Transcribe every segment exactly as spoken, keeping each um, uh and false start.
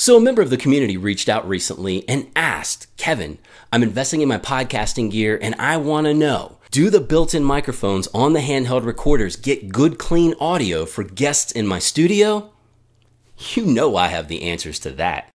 So a member of the community reached out recently and asked, Kevin, I'm investing in my podcasting gear and I want to know, do the built-in microphones on the handheld recorders get good clean audio for guests in my studio? You know I have the answers to that.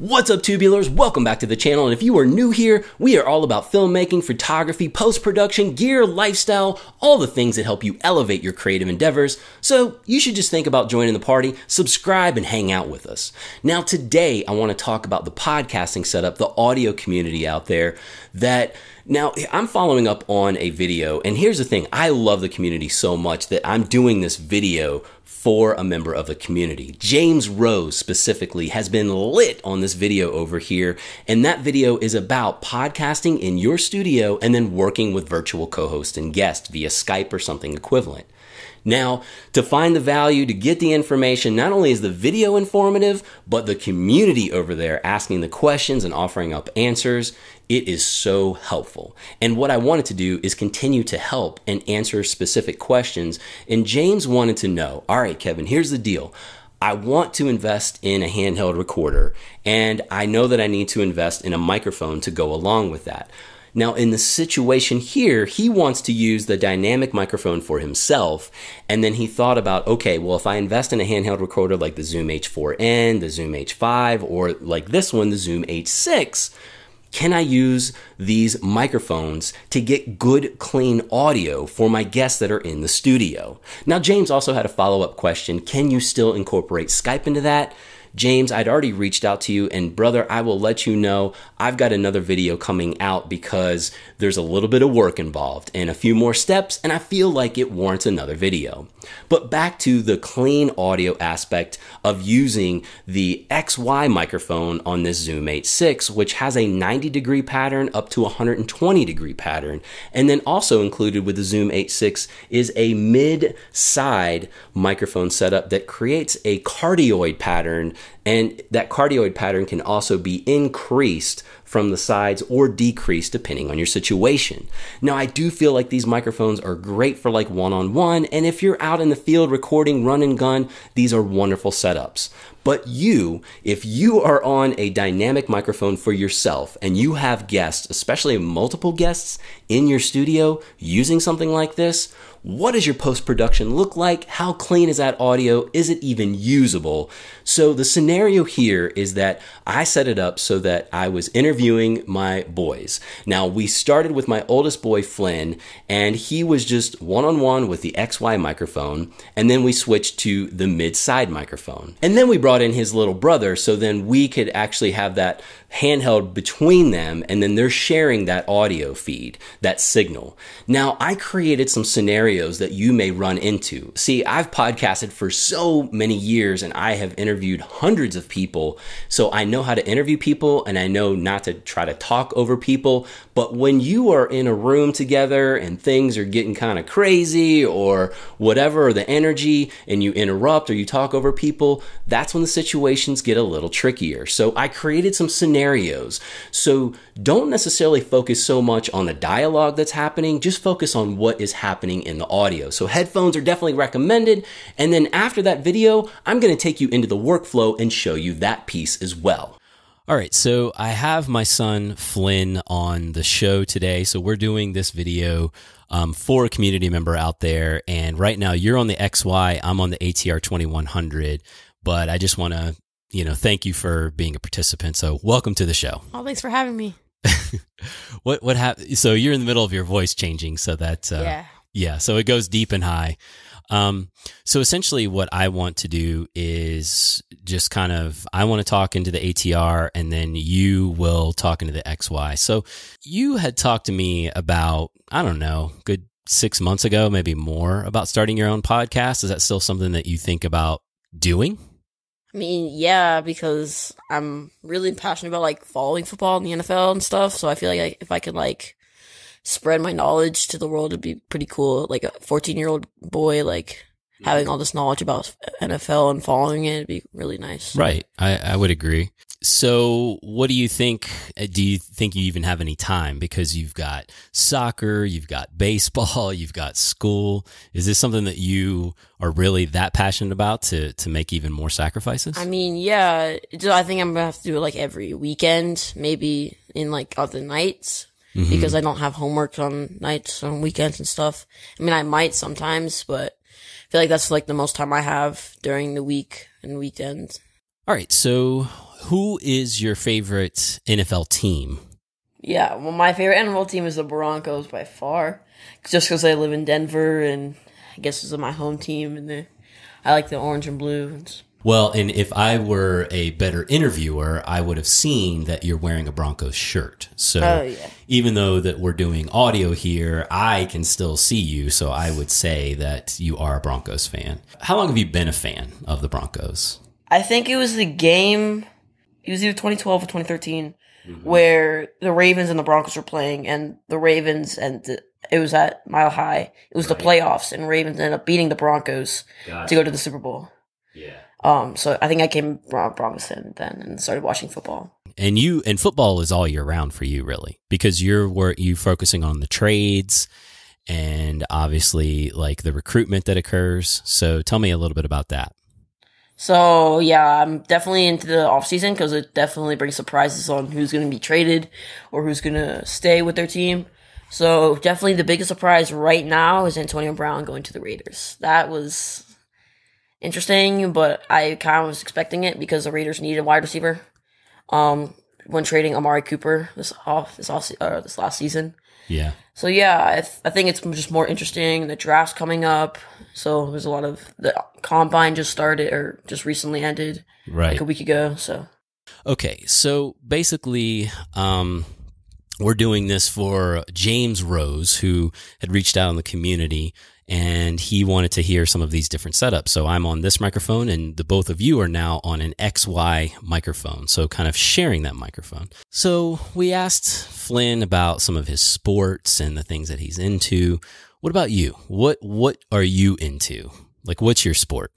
What's up, tubulars? Welcome back to the channel, and if you are new here, we are all about filmmaking, photography, post-production, gear, lifestyle, all the things that help you elevate your creative endeavors, so you should just think about joining the party, subscribe, and hang out with us. Now today, I want to talk about the podcasting setup, the audio community out there that... Now, I'm following up on a video, and here's the thing. I love the community so much that I'm doing this video for a member of the community. James Rose specifically has been lit on this video over here, and that video is about podcasting in your studio and then working with virtual co-host and guest via Skype or something equivalent. Now, to find the value, to get the information, not only is the video informative, but the community over there asking the questions and offering up answers, it is so helpful. And what I wanted to do is continue to help and answer specific questions. And James wanted to know, all right, Kevin, here's the deal. I want to invest in a handheld recorder, and I know that I need to invest in a microphone to go along with that. Now, in the situation here, he wants to use the dynamic microphone for himself, and then he thought about, okay, well, if I invest in a handheld recorder like the Zoom H four N, the Zoom H five, or like this one, the Zoom H six, can I use these microphones to get good, clean audio for my guests that are in the studio? Now, James also had a follow-up question. Can you still incorporate Skype into that? James, I'd already reached out to you, and brother, I will let you know I've got another video coming out because there's a little bit of work involved and a few more steps, and I feel like it warrants another video. But back to the clean audio aspect of using the X Y microphone on this Zoom H six, which has a ninety degree pattern up to one hundred twenty degree pattern, and then also included with the Zoom H six is a mid-side microphone setup that creates a cardioid pattern. And that cardioid pattern can also be increased from the sides or decreased depending on your situation. Now, I do feel like these microphones are great for like one-on-one, and if you're out in the field recording run and gun, these are wonderful setups. But you, if you are on a dynamic microphone for yourself and you have guests, especially multiple guests in your studio using something like this, what does your post-production look like? How clean is that audio? Is it even usable? So the scenario here is that I set it up so that I was interviewing my boys. Now, we started with my oldest boy, Flynn, and he was just one-on-one with the X Y microphone, and then we switched to the mid-side microphone. And then we brought in his little brother, so then we could actually have that handheld between them, and then they're sharing that audio feed, that signal. Now, I created some scenarios that you may run into. See, I've podcasted for so many years, and I have interviewed hundreds of people, so I know how to interview people, and I know not to try to talk over people, but when you are in a room together, and things are getting kind of crazy, or whatever, or the energy, and you interrupt, or you talk over people, that's when the situations get a little trickier. So I created some scenarios. So don't necessarily focus so much on the dialogue that's happening, just focus on what is happening in the audio. So headphones are definitely recommended. And then after that video, I'm going to take you into the workflow and show you that piece as well. All right, so I have my son Flynn on the show today. So we're doing this video um, for a community member out there. And right now you're on the X Y, I'm on the A T R twenty-one hundred. But I just want to, you know, thank you for being a participant. So welcome to the show. Oh, thanks for having me. what what happened? So you're in the middle of your voice changing, so that uh, yeah, yeah. So it goes deep and high. Um, so essentially, what I want to do is just kind of I want to talk into the A T R, and then you will talk into the X Y. So you had talked to me about, I don't know, good six months ago, maybe more, about starting your own podcast. Is that still something that you think about doing? I mean, yeah, because I'm really passionate about, like, following football in the N F L and stuff, so I feel like if I could, like, spread my knowledge to the world, it'd be pretty cool. Like, a fourteen-year-old boy, like, having all this knowledge about N F L and following it, it'd be really nice. Right. I, I would agree. So what do you think? Do you think you even have any time? Because you've got soccer, you've got baseball, you've got school. Is this something that you are really that passionate about to, to make even more sacrifices? I mean, yeah. I think I'm going to have to do it like every weekend, maybe in like other nights. Mm-hmm. Because I don't have homework on nights, on weekends and stuff. I mean, I might sometimes, but I feel like that's like the most time I have during the week and weekends. All right. So who is your favorite N F L team? Yeah. Well, my favorite N F L team is the Broncos by far, just because I live in Denver and I guess this is my home team. And the, I like the orange and blue. Well, and if I were a better interviewer, I would have seen that you're wearing a Broncos shirt. So oh, yeah. Even though that we're doing audio here, I can still see you. So I would say that you are a Broncos fan. How long have you been a fan of the Broncos? I think it was the game, it was either twenty twelve or twenty thirteen, mm-hmm. where the Ravens and the Broncos were playing, and the Ravens and the, it was at Mile High. It was right. The playoffs, and Ravens ended up beating the Broncos gotcha. to go to the Super Bowl. Yeah. Um, so I think I came Broncos fan then and started watching football. And you and football is all year round for you, really, because you're were you focusing on the trades and obviously like the recruitment that occurs. So tell me a little bit about that. So yeah, I'm definitely into the off season because it definitely brings surprises on who's going to be traded or who's going to stay with their team. So definitely the biggest surprise right now is Antonio Brown going to the Raiders. That was interesting, but I kind of was expecting it because the Raiders needed a wide receiver um, when trading Amari Cooper this off this off uh, this last season. Yeah. So yeah, I, th I think it's just more interesting. The draft's coming up, so there's a lot of the combine just started or just recently ended, right? Like a week ago. So. Okay, so basically, um, we're doing this for James Rose, who had reached out in the community. And he wanted to hear some of these different setups. So I'm on this microphone and the both of you are now on an X Y microphone. So kind of sharing that microphone. So we asked Flynn about some of his sports and the things that he's into. What about you? What, what are you into? Like, what's your sport?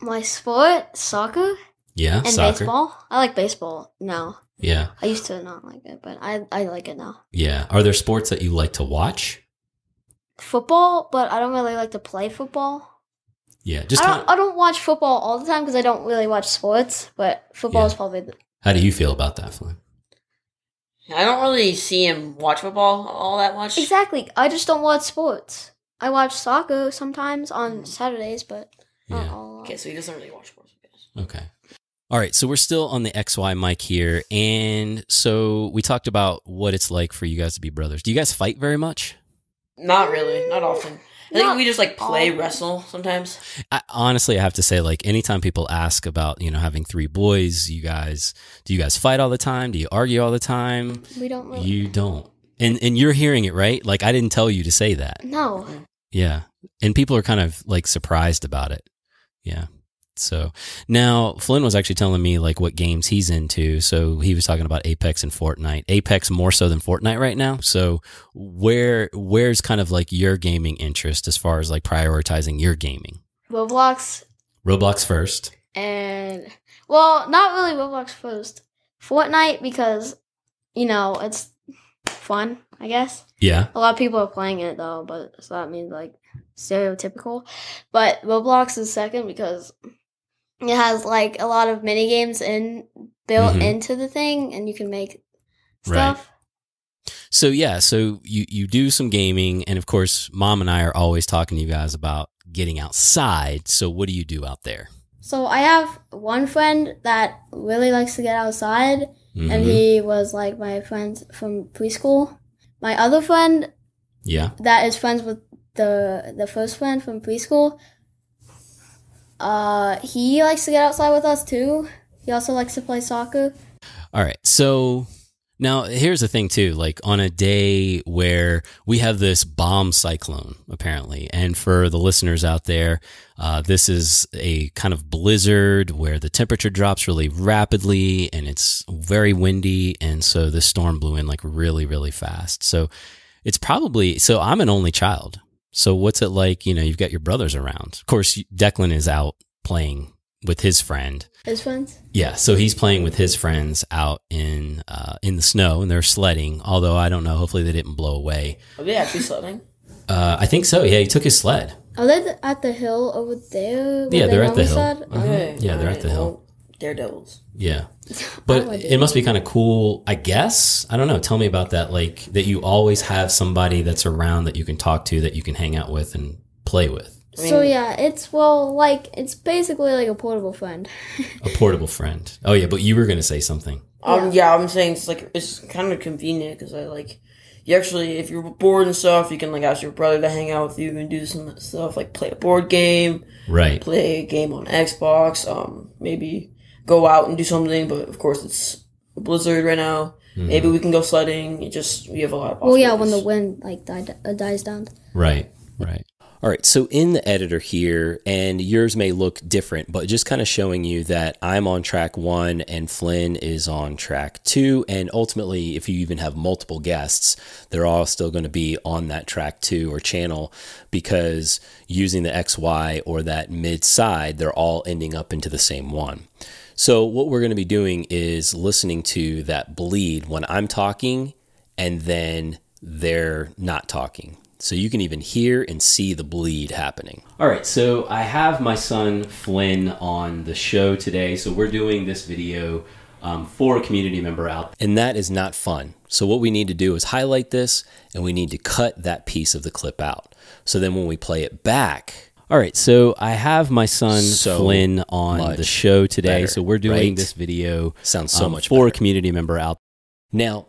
My sport, soccer. Yeah. And soccer. Baseball. I like baseball now. Yeah. I used to not like it, but I, I like it now. Yeah. Are there sports that you like to watch? Football, but I don't really like to play football. Yeah, just I don't, kinda... I don't watch football all the time because I don't really watch sports, but football yeah. is probably the... How do you feel about that, Flynn? I don't really see him watch football all that much. Exactly. I just don't watch sports. I watch soccer sometimes on Saturdays, but not yeah. all. Okay, so he doesn't really watch sports. Okay. All right, so we're still on the X Y mic here, and so we talked about what it's like for you guys to be brothers. Do you guys fight very much? Not really. Not often. I not think we just, like, play wrestle sometimes. I, honestly, I have to say, like, anytime people ask about, you know, having three boys, you guys, do you guys fight all the time? Do you argue all the time? We don't really. You don't. And, and you're hearing it, right? Like, I didn't tell you to say that. No. Yeah. And people are kind of, like, surprised about it. Yeah. So now Flynn was actually telling me like what games he's into. So he was talking about Apex and Fortnite. Apex more so than Fortnite right now. So where where's kind of like your gaming interest as far as like prioritizing your gaming? Roblox. Roblox first. And well, not really Roblox first. Fortnite because you know it's fun, I guess. Yeah. A lot of people are playing it though, but so that means like stereotypical. But Roblox is second because it has like a lot of mini games in built mm-hmm. into the thing, and you can make stuff. Right. So yeah, so you you do some gaming, and of course, Mom and I are always talking to you guys about getting outside. So what do you do out there? So I have one friend that really likes to get outside, mm-hmm. and he was like my friend from preschool. My other friend, yeah, that is friends with the the first friend from preschool. Uh, he likes to get outside with us too. He also likes to play soccer. All right. So now here's the thing too, like on a day where we have this bomb cyclone apparently. And for the listeners out there, uh, this is a kind of blizzard where the temperature drops really rapidly and it's very windy. And so the storm blew in like really, really fast. So it's probably, so I'm an only child. So what's it like, you know, you've got your brothers around. Of course, Declan is out playing with his friend. His friends? Yeah. So he's playing with his friends out in uh, in the snow, and they're sledding. Although I don't know. Hopefully they didn't blow away. Are they actually sledding? Uh, I think so. Yeah, he took his sled. Are they at the hill over there? Yeah, they're at the hill. Okay. Yeah, they're at the hill. Daredevils. Yeah. But it must be kind of cool, I guess. I don't know. Tell me about that. Like, that you always have somebody that's around that you can talk to, that you can hang out with and play with. I mean, so yeah, it's well, like it's basically like a portable friend. A portable friend. Oh yeah, but you were gonna say something. Um, yeah, yeah I'm saying it's like it's kind of convenient because I like you actually if you're bored and stuff, you can like ask your brother to hang out with you and do some stuff like play a board game, right? Play a game on Xbox. Um, maybe go out and do something, but of course it's a blizzard right now. Mm-hmm. Maybe we can go sledding. It just we have a lot of options. Well, yeah, when the wind like died, uh, dies down. Right. Right. All right, so in the editor here, and yours may look different, but just kind of showing you that I'm on track one and Flynn is on track two. And ultimately, if you even have multiple guests, they're all still going to be on that track two or channel because using the X Y or that mid-side, they're all ending up into the same one. So what we're going to be doing is listening to that bleed when I'm talking and then they're not talking. So you can even hear and see the bleed happening. All right, so I have my son Flynn on the show today. So we're doing this video um, for a community member out. And that is not fun. So what we need to do is highlight this and we need to cut that piece of the clip out. So then when we play it back. All right, so I have my son so Flynn on the show today. Better, so we're doing right? this video Sounds so um, much for better. a community member out. Now,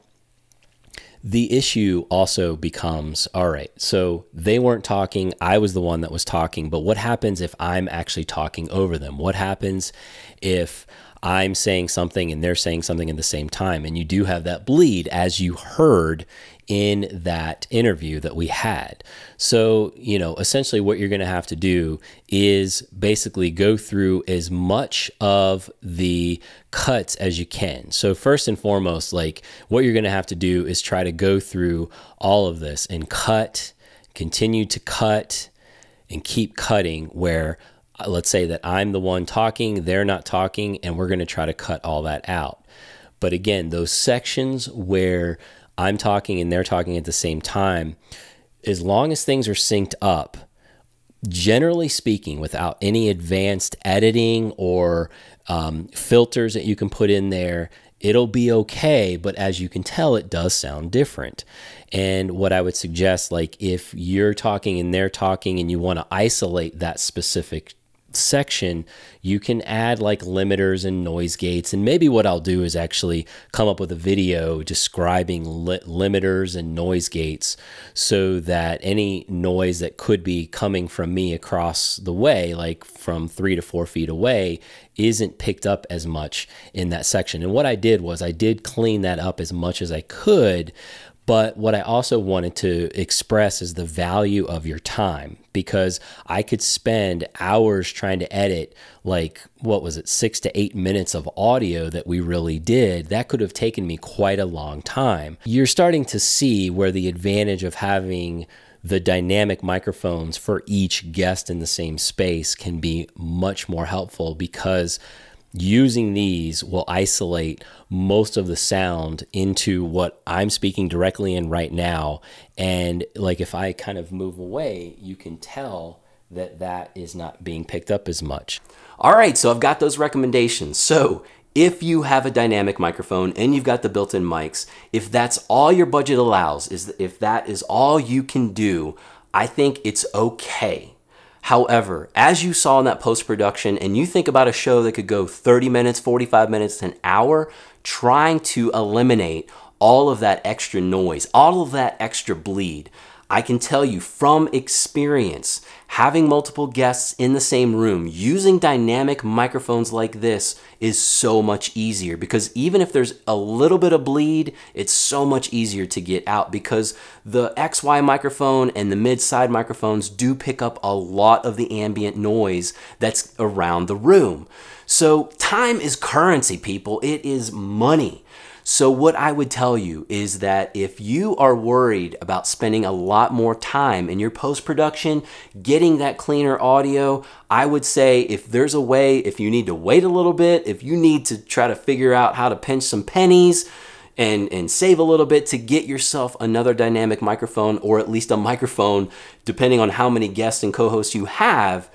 the issue also becomes, all right, so they weren't talking. I was the one that was talking. But what happens if I'm actually talking over them? What happens if I'm saying something and they're saying something at the same time? And you do have that bleed, as you heard in that interview that we had. So, you know, essentially what you're going to have to do is basically go through as much of the cuts as you can. So first and foremost, like what you're going to have to do is try to go through all of this and cut, continue to cut and keep cutting where let's say that I'm the one talking, they're not talking, and we're going to try to cut all that out. But again, those sections where I'm talking and they're talking at the same time, as long as things are synced up, generally speaking, without any advanced editing or um, filters that you can put in there, it'll be okay. But as you can tell, it does sound different. And what I would suggest, like if you're talking and they're talking and you want to isolate that specific section, you can add like limiters and noise gates. And maybe what I'll do is actually come up with a video describing li limiters and noise gates so that any noise that could be coming from me across the way, like from three to four feet away, isn't picked up as much in that section. And what I did was I did clean that up as much as I could. But what I also wanted to express is the value of your time, because I could spend hours trying to edit, like, what was it, six to eight minutes of audio that we really did. That could have taken me quite a long time. You're starting to see where the advantage of having the dynamic microphones for each guest in the same space can be much more helpful, because using these will isolate most of the sound into what I'm speaking directly in right now. And like if I kind of move away, you can tell that that is not being picked up as much. All right, so I've got those recommendations. So if you have a dynamic microphone and you've got the built-in mics, if that's all your budget allows, is if that is all you can do, I think it's okay. However, as you saw in that post-production, and you think about a show that could go thirty minutes, forty-five minutes, an hour, trying to eliminate all of that extra noise, all of that extra bleed, I can tell you from experience, having multiple guests in the same room, using dynamic microphones like this is so much easier, because even if there's a little bit of bleed, it's so much easier to get out, because the X Y microphone and the mid-side microphones do pick up a lot of the ambient noise that's around the room. So time is currency, people. It is money. So what I would tell you is that if you are worried about spending a lot more time in your post-production, getting getting that cleaner audio. I would say if there's a way, if you need to wait a little bit, if you need to try to figure out how to pinch some pennies and, and save a little bit to get yourself another dynamic microphone, or at least a microphone, depending on how many guests and co-hosts you have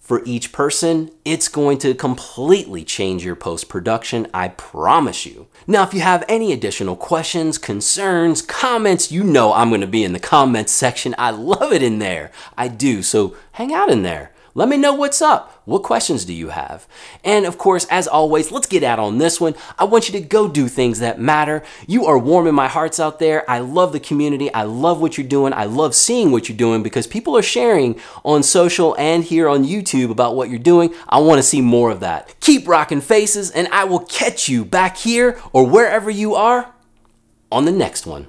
for each person, it's going to completely change your post-production, I promise you. Now, if you have any additional questions, concerns, comments, you know I'm gonna be in the comments section. I love it in there, I do, so hang out in there. Let me know what's up. What questions do you have? And of course, as always, let's get out on this one. I want you to go do things that matter. You are warming my hearts out there. I love the community. I love what you're doing. I love seeing what you're doing because people are sharing on social and here on YouTube about what you're doing. I want to see more of that. Keep rocking faces, and I will catch you back here or wherever you are on the next one.